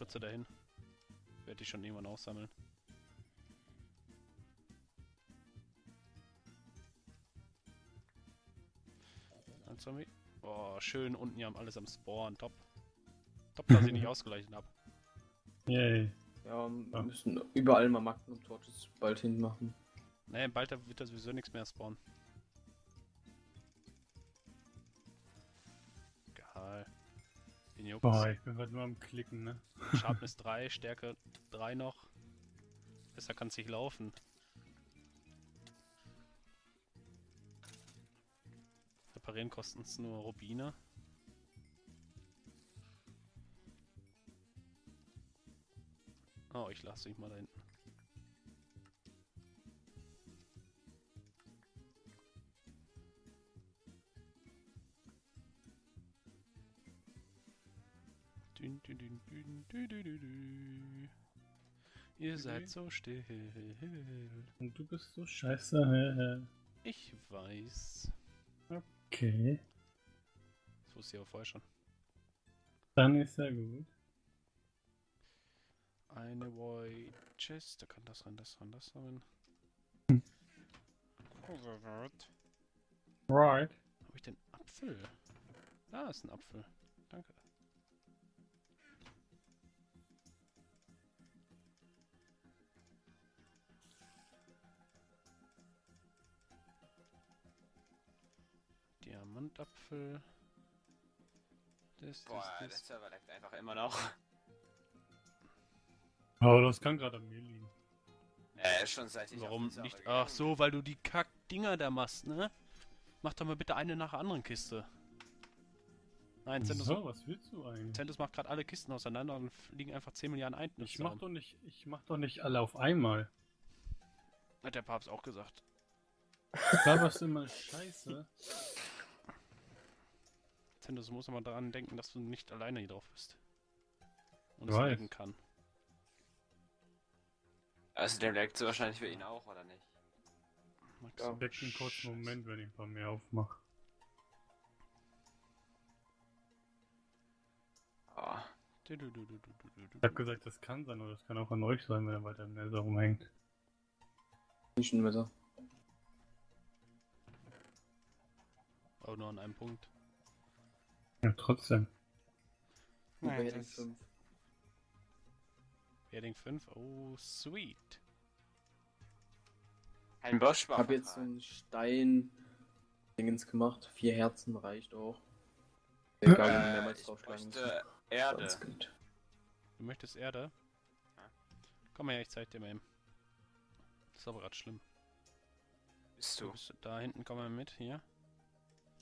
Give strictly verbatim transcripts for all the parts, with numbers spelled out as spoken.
Spritze dahin. Werde ich schon irgendwann aufsammeln. Ein Zombie. Boah, schön unten hier haben alles am Spawn. Top. Top, dass ich nicht ausgleichen habe. Yay. Ja, wir ja. müssen überall mal Magnum Torches bald hinmachen. Nee, bald wird da sowieso nichts mehr spawnen. Geil. Boah, ich bin gerade nur am Klicken, ne? Sharpness drei, Stärke drei noch. Besser kann's nicht laufen. Reparieren kosten es nur Rubine. Oh, ich lasse dich mal da hinten. Dün, dün, dün, dün, dün, dün, dün, dün. Ihr okay. seid so still. Und du bist so scheiße. Ich weiß. Okay. Das wusste ich aber vorher schon. Dann ist ja gut. Eine White Chest, da kann das rein, das rein, das rein. Hm. Right. Hab ich den Apfel? Da ist ein Apfel. Danke. Diamantapfel. Das, das, Boah, das. Der Server leckt einfach immer noch. Aber das kann gerade an mir liegen. Äh, schon seit ich Warum nicht? Ach so, weil du die Kack-Dinger da machst, ne? Mach doch mal bitte eine nach der anderen Kiste. Nein, Zentus. So, was willst du eigentlich? Zentus macht gerade alle Kisten auseinander und liegen einfach zehn Milliarden Einten. Ich mach doch nicht, ich mach doch nicht alle auf einmal. Hat der Papst auch gesagt. Da warst du immer scheiße. Zentus muss aber daran denken, dass du nicht alleine hier drauf bist. Und es legen kann. Also der leckt so wahrscheinlich für ihn auch, oder nicht? Ich ja, leckt einen kurzen Moment, wenn ich ein paar mehr aufmache. Oh. Du, du, du, du, du, du, du. Ich hab gesagt, das kann sein, oder das kann auch an euch sein, wenn er weiter im Messer rumhängt. Nicht ein Messer. Aber nur an einem Punkt. Ja, trotzdem. Nein, ja, das fünf. Erding fünf, oh sweet. Ein Bosch war. Ich hab jetzt so einen Stein-Dingens gemacht. Vier Herzen reicht auch. Egal, äh, mehrmals draufschlagen. Ich möchte Erde. Du möchtest Erde? Komm mal her, ich zeig dir mal eben. Das ist aber gerade schlimm. Bist du? du bist da hinten, komm mal mit, hier.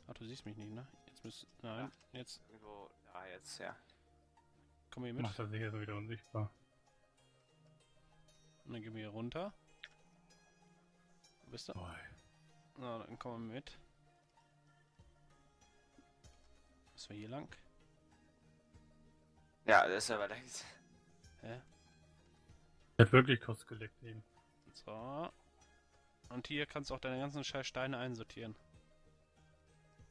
Ach, du siehst mich nicht, ne? Jetzt müsst. Nein, ja. jetzt. Irgendwo, da jetzt, ja. Komm hier mit. Macht er sich jetzt wieder unsichtbar. Und dann gehen wir hier runter. Wo bist du? Boy. Na, dann kommen wir mit. Müssen wir hier lang? Ja, das ist aber längst. Hä? Der hat wirklich kurz geleckt eben. So. Und hier kannst du auch deine ganzen scheiß Steine einsortieren.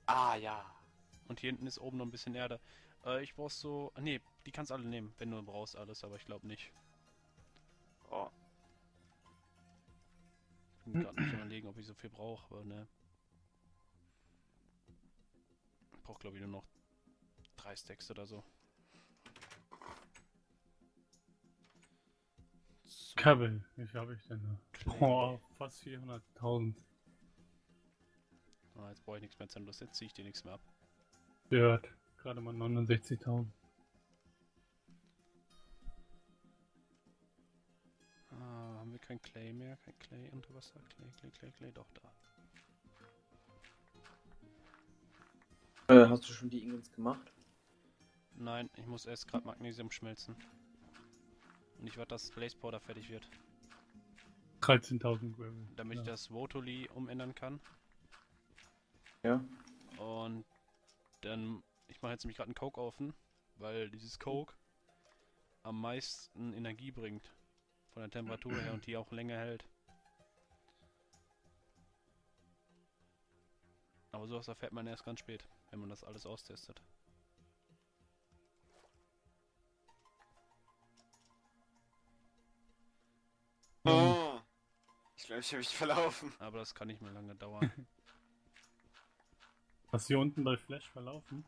Ah, ja. Und hier hinten ist oben noch ein bisschen Erde. Äh, ich brauch so... Ah, nee, die kannst du alle nehmen, wenn du brauchst alles, aber ich glaube nicht. Oh. Ich bin gerade nicht überlegen, ob ich so viel brauche, aber ne. Ich brauche glaube ich nur noch drei Stacks oder so. so. Kabel, wie viel habe ich denn da? Boah, fast vierhunderttausend. Ah, jetzt brauche ich nichts mehr zu los, jetzt ziehe ich dir nichts mehr ab. Ja, gerade mal neunundsechzigtausend. Kein Clay mehr, kein Clay unter Wasser, Clay, Clay, Clay, Clay, doch da. Äh, hast du schon die Ingots gemacht? Nein, ich muss erst gerade Magnesium schmelzen. Und ich warte, dass Blaze Powder fertig wird. dreizehntausend Gravel. Damit ja. ich das Votoli umändern kann. Ja. Und dann, ich mache jetzt nämlich gerade einen Coke offen, weil dieses Coke am meisten Energie bringt. Von der Temperatur her und die auch länger hält. Aber sowas erfährt man erst ganz spät, wenn man das alles austestet. Ich glaube, ich habe mich verlaufen. Aber das kann nicht mehr lange dauern. Hast du hier unten bei Flash verlaufen?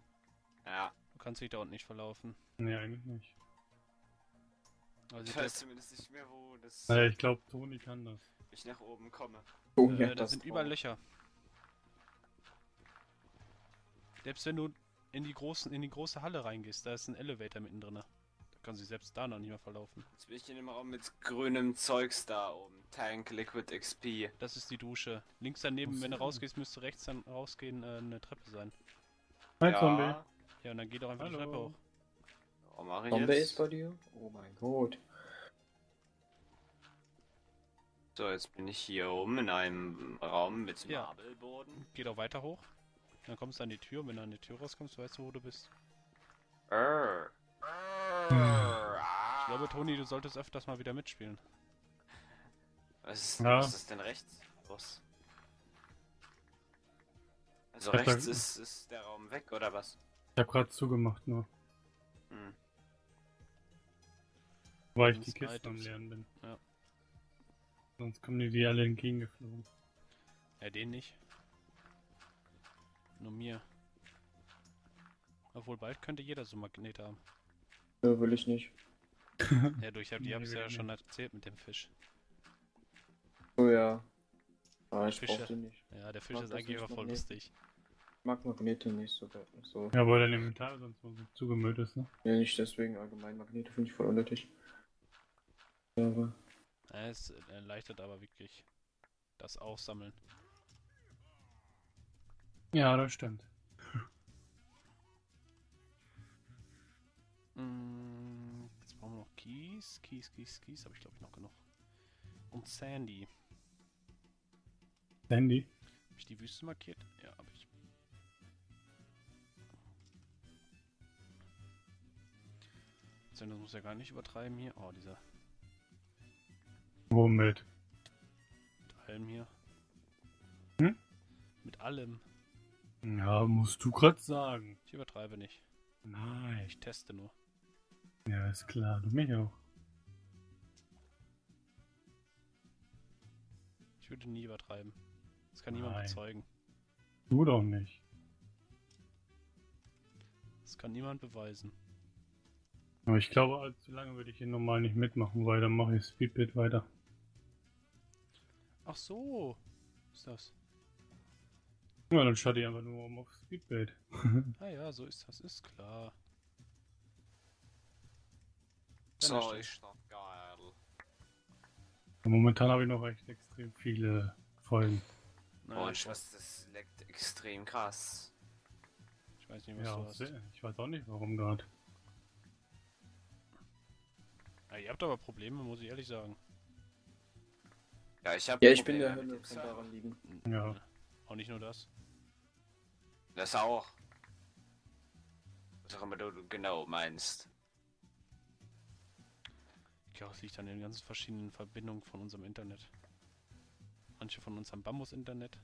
Ja. Du kannst dich da unten nicht verlaufen. Nee, eigentlich nicht. Also ich, ich weiß zumindest nicht mehr, wo das... Ja, ich glaube, Toni kann das. Ich nach oben komme. Oh, äh, da sind überall Löcher. Selbst wenn du in die, großen, in die große Halle reingehst, da ist ein Elevator mittendrin. Da kann sich selbst da noch nicht mehr verlaufen. Jetzt bin ich in dem Raum mit grünem Zeugs da oben. Tank, Liquid, X P. Das ist die Dusche. Links daneben, was wenn du denn? Rausgehst, müsste rechts dann rausgehen äh, eine Treppe sein. Hi, ja. Zombie. Ja, und dann geht doch einfach Hallo. die Treppe hoch. Oh, mach ich Zombie jetzt? ist bei dir? Oh mein Gott. So, jetzt bin ich hier oben in einem Raum mit ja. Marmelboden. Geh doch weiter hoch. Dann kommst du an die Tür, und wenn du an die Tür rauskommst, weißt du, wo du bist. Arr. Arr. Ich glaube, Toni, du solltest öfters mal wieder mitspielen. Was ist, ja. was ist denn rechts? Was? Also ich rechts ist, ist der Raum weg, oder was? Ich hab grad zugemacht nur. Hm. Weil ich die Kisten am Leeren bin. Ja. Sonst kommen die, die alle entgegengeflogen. Ja, den nicht. Nur mir. Obwohl, bald könnte jeder so Magnete haben. Ja, will ich nicht. Ja, du, ich hab, die nee, hab's ja nicht. schon erzählt mit dem Fisch. Oh ja. Ah, ich Fisch, brauch den nicht. Ja, der Fisch ist eigentlich immer voll lustig. Ich mag Magnete nicht so. so. Ja, weil dein Inventar sonst so zugemüllt ist, ne? Ja, nicht deswegen. Allgemein Magnete finde ich voll unnötig. Ja, aber... Ja, es erleichtert aber wirklich das Aufsammeln. Ja, das stimmt. Hm, jetzt brauchen wir noch Kies, Kies, Kies, Kies, habe ich glaube ich noch genug. Und Sandy. Sandy? Habe ich die Wüste markiert? Ja, habe ich. Das muss ja gar nicht übertreiben hier. Oh, dieser. Womit? Mit allem hier. Hm? Mit allem. Ja, musst du grad sagen. Ich übertreibe nicht. Nein. Ich teste nur. Ja, ist klar. Du mich auch. Ich würde nie übertreiben. Das kann Nein. niemand bezeugen. Du doch nicht. Das kann niemand beweisen. Aber ich glaube, allzu lange würde ich hier normal nicht mitmachen, weil dann mache ich Speedbit weiter. Ach so. Ist das? Ja, dann schalte ich einfach nur um auf Speedbait. Ah ja, so ist das, ist klar. So, ich stopp geil. Momentan habe ich noch echt extrem viele Folgen. Boah, ich weiß, das leckt extrem krass. Ich weiß nicht, was ja, du hast. Ich weiß auch nicht, warum gerade. Ja, ihr habt aber Probleme, muss ich ehrlich sagen. Ja, ich hab Ja, ich Probleme bin der Hölle, kann daran liegen. Ja. Auch nicht nur das. Das auch. Was auch immer du genau meinst. Ich glaube, es liegt an den ganzen verschiedenen Verbindungen von unserem Internet. Manche von uns haben Bambus-Internet.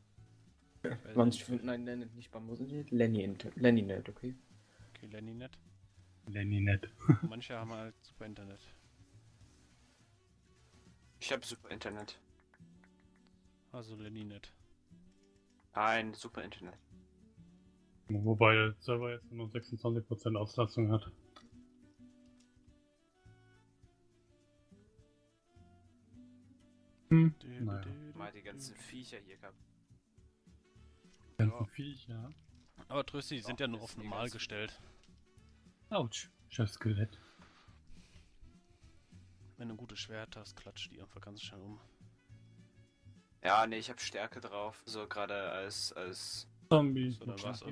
Ja, manche finden ein Lenny nicht Bambus-Internet, Lenny-Net, Lenny okay? Okay, Lenny-Net. Lenny-Net. Manche haben halt Super-Internet. Ich habe Super-Internet. Also Lenny-Net. Ein super Internet. Wobei der Server jetzt nur sechsundzwanzig Prozent Auslastung hat. Hm. Du, naja. du, Mal die ganzen Viecher hier gehabt. Die ganzen ja. Viecher? Aber Trösti, die sind Doch, ja nur auf normal gestellt. Autsch, ich hab Skelett. Wenn du ein gutes Schwert hast, klatscht die einfach ganz schnell um. Ja, ne, ich hab Stärke drauf, so gerade als als Zombie oder was.